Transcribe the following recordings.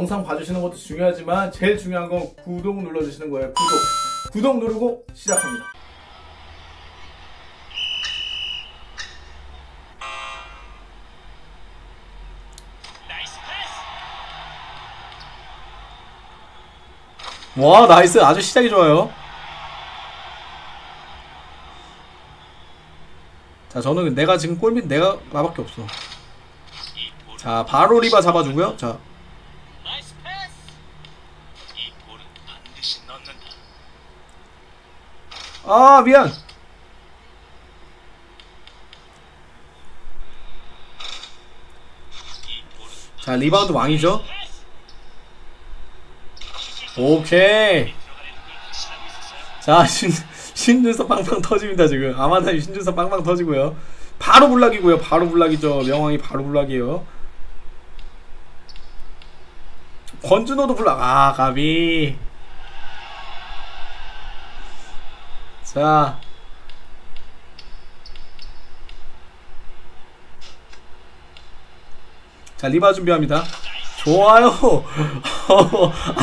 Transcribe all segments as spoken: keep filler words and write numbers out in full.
영상 봐주시는 것도 중요하지만 제일 중요한 건 구독 눌러주시는 거예요. 구독! 구독 누르고 시작합니다. 와, 나이스. 아주 시작이 좋아요. 자, 저는 내가 지금 골밑 내가 나밖에 없어. 자, 바로 리바 잡아주고요. 자, 아 미안. 자, 리바운드 왕이죠. 오케이. 자, 신, 신준섭 빵빵 터집니다. 지금 아마다 신준섭 빵빵 터지고요. 바로 블락이고요. 바로 블락이죠. 명왕이 바로 블락이에요. 권준호도 블락. 아, 가비. 자, 자, 리바 준비합니다. 좋아요.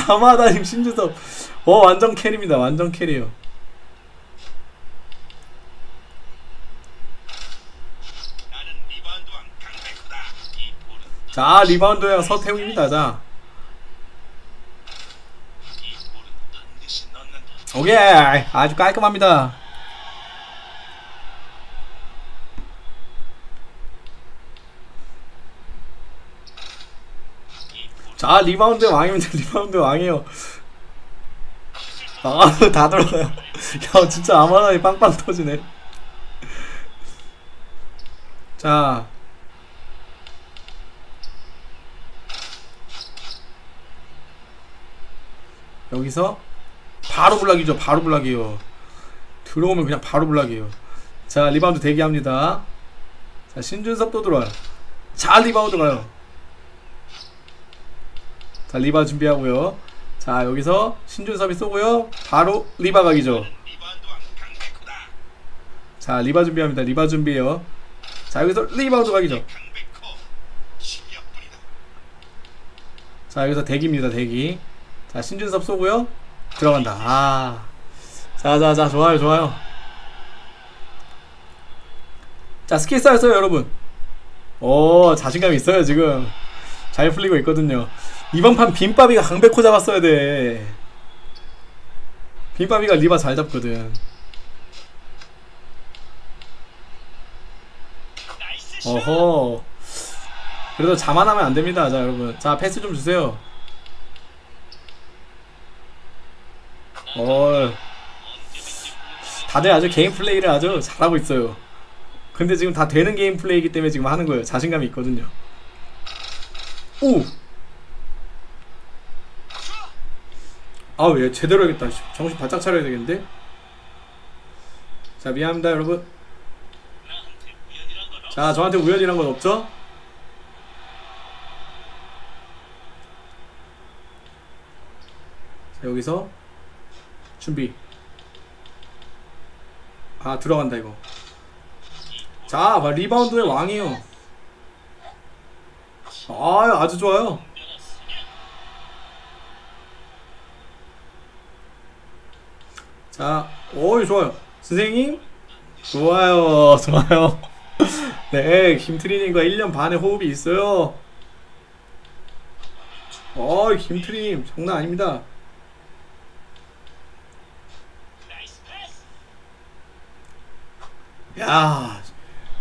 아마다님 신준섭 어 완전 캐리입니다. 완전 캐리요. 자, 리바운드야 서태웅입니다. 자, 오케이. 아주 깔끔합니다. 자, 리바운드 왕입니다. 리바운드 왕이요. 아, 다 들어가요. 야, 진짜 아마다이 빵빵 터지네. 자, 여기서 바로 블락이죠. 바로 블락이에요. 들어오면 그냥 바로 블락이에요. 자, 리바운드 대기합니다. 자, 신준섭 또 들어와요. 자, 리바운드 가요. 자, 리바 준비하고요. 자, 여기서 신준섭이 쏘고요. 바로 리바 각이죠. 자, 리바 준비합니다. 리바 준비해요. 자, 여기서 리바운드 각이죠. 자, 여기서 대기입니다. 대기. 자, 신준섭 쏘고요. 들어간다. 아, 자자자, 좋아요, 좋아요. 자, 스킬 쌓였어요 여러분. 오, 자신감 있어요. 지금 잘 풀리고 있거든요. 이번 판 빈바비가 강백호 잡았어야 돼. 빈바비가 리바 잘 잡거든. 어허, 그래도 자만하면 안됩니다. 자, 여러분, 자, 패스 좀 주세요. 어, 다들 아주 게임 플레이를 아주 잘하고 있어요. 근데 지금 다 되는 게임 플레이이기 때문에 지금 하는 거예요. 자신감이 있거든요. 오! 아우, 얘 제대로 해야겠다. 정신 바짝 차려야 되겠는데? 자, 미안합니다 여러분. 자, 저한테 우연이란 건 없죠? 자, 여기서 준비. 아, 들어간다 이거. 자, 리바운드의 왕이에요. 아, 아주 좋아요. 자, 어이, 좋아요 선생님. 좋아요, 좋아요. 네, 김트리님과 일 년 반의 호흡이 있어요. 어이, 김트리님 장난 아닙니다. 야,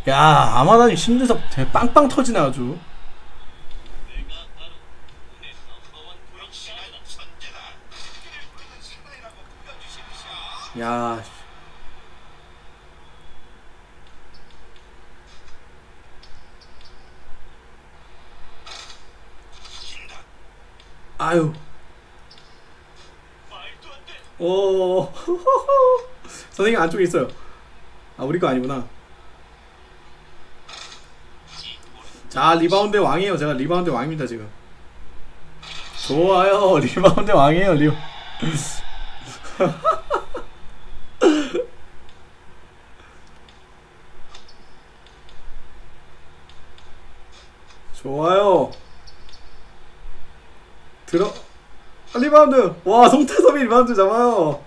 야, 아마다님 신준섭 빵빵 터지네 아주. 야, 아유, 오, 선생님 안쪽에 있어요. 아, 우리거 아니구나. 자, 리바운드의 왕이에요. 제가 리바운드의 왕입니다 지금. 좋아요, 리바운드의 왕이에요. 리 좋아요. 들어. 아, 리바운드. 와, 송태섭이 리바운드 잡아요.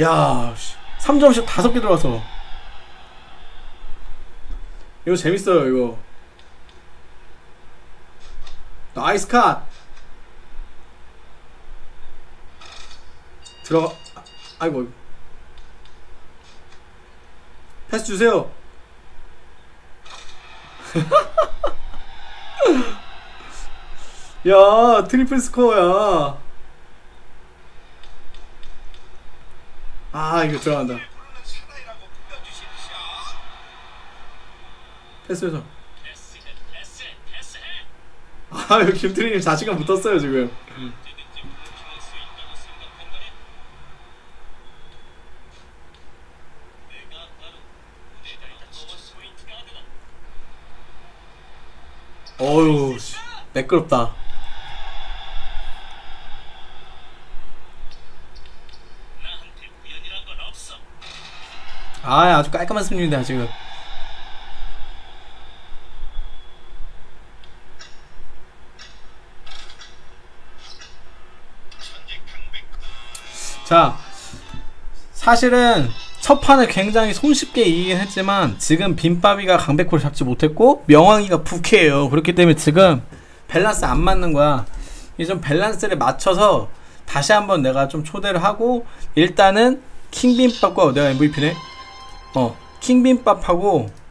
야, 삼 점씩 다섯 개 들어가서. 이거 재밌어요, 이거. 나이스 컷. 들어가. 아이고. 패스 주세요. 야, 트리플 스코어야. 아, 이거 들어간다. 패스해서. 아, 이거 김트리님 자신감 붙었어요, 지금. 어휴, 매끄럽다. 아, 아주 깔끔한 승리입니다, 지금. 자, 사실은 첫 판을 굉장히 손쉽게 이기긴 했지만 지금 빈바비가 강백호를 잡지 못했고 명왕이가 부캐예요. 그렇기 때문에 지금 밸런스 안 맞는 거야. 이 좀 밸런스를 맞춰서 다시 한번 내가 좀 초대를 하고, 일단은 킹빈밥과 내가 엠브이피네. 어, 킹빈밥하고